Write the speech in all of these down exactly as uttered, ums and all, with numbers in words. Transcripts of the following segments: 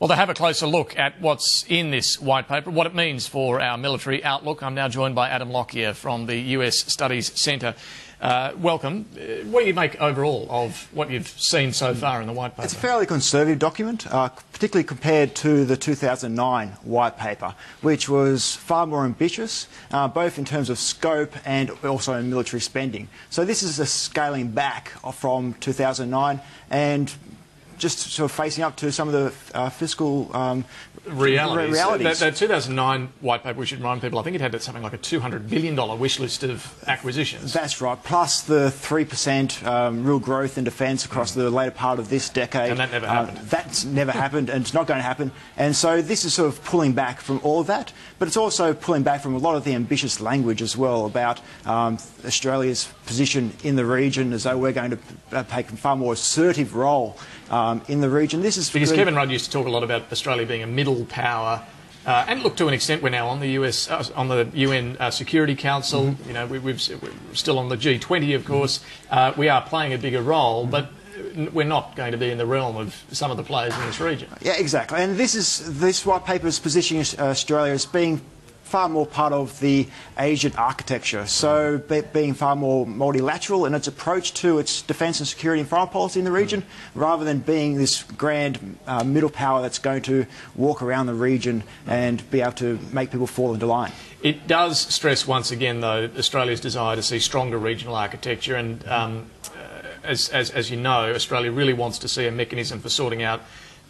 Well, to have a closer look at what's in this white paper, what it means for our military outlook, I'm now joined by Adam Lockyer from the U S Studies Centre. Uh, welcome. Uh, what do you make overall of what you've seen so far in the white paper? It's a fairly conservative document, uh, particularly compared to the two thousand nine white paper, which was far more ambitious, uh, both in terms of scope and also in military spending. So this is a scaling back from two thousand nine and just sort of facing up to some of the uh, fiscal um, realities. realities. That, that two thousand nine white paper, we should remind people, I think it had something like a two hundred billion dollar wish list of acquisitions. That's right, plus the three percent um, real growth in defence across mm. the later part of this decade. And that never happened. Uh, that's never happened, and it's not going to happen. And so this is sort of pulling back from all of that, but it's also pulling back from a lot of the ambitious language as well about um, Australia's position in the region, as though we're going to take a far more assertive role um, in the region. This is because Kevin Rudd used to talk a lot about Australia being a middle power, uh, and look, to an extent we're now on the U S uh, on the U N uh, Security Council. Mm-hmm. You know, we, we've, we're still on the G twenty, of course. Uh, we are playing a bigger role, mm-hmm. but we're not going to be in the realm of some of the players in this region. Yeah, exactly. And this is this white paper is positioning Australia as being far more part of the Asian architecture, so be, being far more multilateral in its approach to its defence and security and foreign policy in the region, rather than being this grand uh, middle power that's going to walk around the region and be able to make people fall into line. It does stress once again, though, Australia's desire to see stronger regional architecture, and um, as, as, as you know, Australia really wants to see a mechanism for sorting out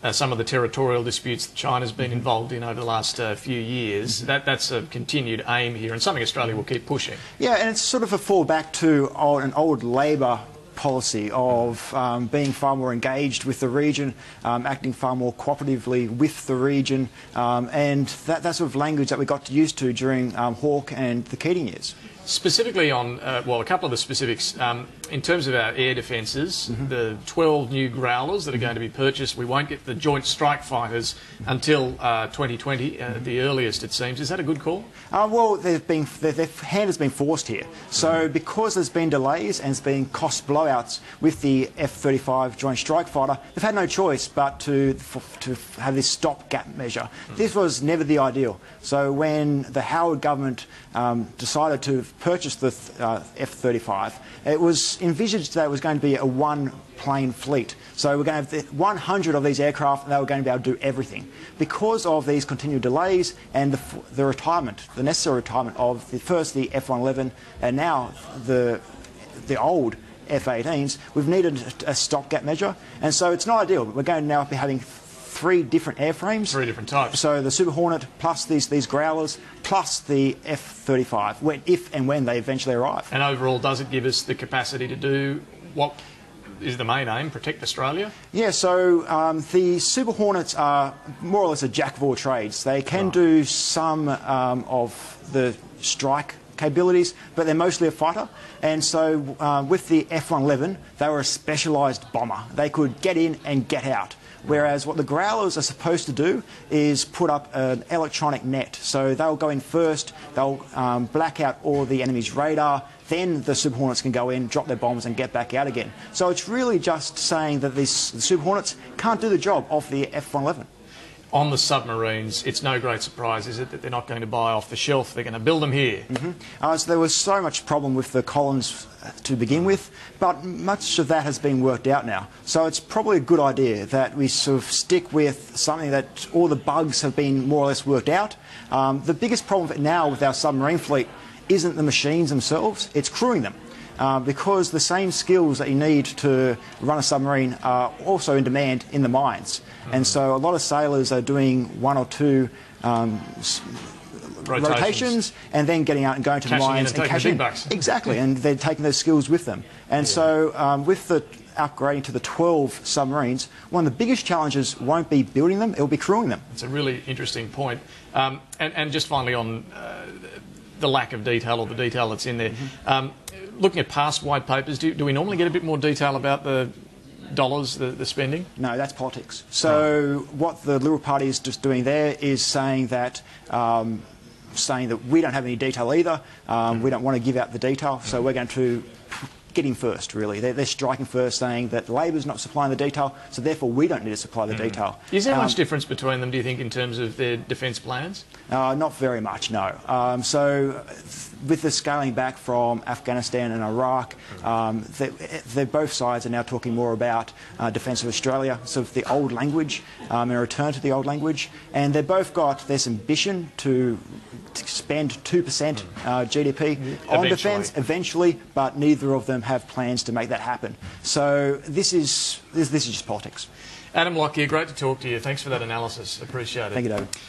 Uh, some of the territorial disputes that China's been involved in over the last uh, few years. That, that's a continued aim here and something Australia will keep pushing. Yeah, and it's sort of a fallback to old, an old Labor policy of um, being far more engaged with the region, um, acting far more cooperatively with the region, um, and that, that sort of language that we got used to during um, Hawke and the Keating years. Specifically on, uh, well, a couple of the specifics, um, in terms of our air defences, mm-hmm. the twelve new Growlers that are going to be purchased, we won't get the Joint Strike Fighters until uh, twenty twenty, uh, mm-hmm. the earliest it seems. Is that a good call? Uh, well, they've been, their, their hand has been forced here. So mm-hmm. because there's been delays and there's been cost blowouts with the F thirty-five Joint Strike Fighter, they've had no choice but to, to have this stopgap measure. Mm-hmm. This was never the ideal. So when the Howard Government um, decided to purchased the uh, F thirty-five, it was envisaged that it was going to be a one-plane fleet. So we're going to have one hundred of these aircraft, and they were going to be able to do everything. Because of these continued delays and the, the retirement, the necessary retirement of the, first the F one eleven and now the, the old F eighteens, we've needed a stopgap measure, and so it's not ideal. But we're going to now be having three different airframes. Three different types. So the Super Hornet, plus these, these Growlers, plus the F thirty-five, when, if and when they eventually arrive. And overall, does it give us the capacity to do what is the main aim, protect Australia? Yeah, so um, the Super Hornets are more or less a jack of all trades. They can right. do some um, of the strike capabilities, but they're mostly a fighter. And so uh, with the F one eleven, they were a specialised bomber. They could get in and get out. Whereas what the Growlers are supposed to do is put up an electronic net. So they'll go in first, they'll um, black out all the enemy's radar, then the Super Hornets can go in, drop their bombs and get back out again. So it's really just saying that these, the Super Hornets can't do the job of the F one eleven. On the submarines, it's no great surprise, is it, that they're not going to buy off the shelf, they're going to build them here? Mm-hmm. uh, so there was so much problem with the Collins to begin with, but much of that has been worked out now. So it's probably a good idea that we sort of stick with something that all the bugs have been more or less worked out. Um, the biggest problem now with our submarine fleet isn't the machines themselves, it's crewing them. Uh, because the same skills that you need to run a submarine are also in demand in the mines. Mm-hmm. And so a lot of sailors are doing one or two um, rotations. rotations and then getting out and going to cashing the mines and, and cashing in. Exactly, and they're taking those skills with them. And yeah. so um, with the upgrading to the twelve submarines, one of the biggest challenges won't be building them, it'll be crewing them. It's a really interesting point. Um, and, and just finally on uh, the lack of detail or the detail that's in there, mm-hmm. um, looking at past white papers, do, do we normally get a bit more detail about the dollars, the, the spending? No, that's politics. So right. what the Liberal Party is just doing there is saying that um, saying that we don't have any detail either, um, mm. we don't want to give out the detail, mm. so we're going to getting first, really. They're, they're striking first, saying that Labor's not supplying the detail, so therefore we don't need to supply the mm. detail. Is there um, much difference between them, do you think, in terms of their defence plans? Uh, not very much, no. Um, so with the scaling back from Afghanistan and Iraq, um, they, they, both sides are now talking more about uh, defence of Australia, sort of the old language, um, and a return to the old language. And they've both got this ambition to spend two percent mm. uh, G D P mm. on defence eventually, but neither of them have plans to make that happen. So this is, this, this is just politics. Adam Lockyer, great to talk to you. Thanks for that analysis. Appreciate it. Thank you, David.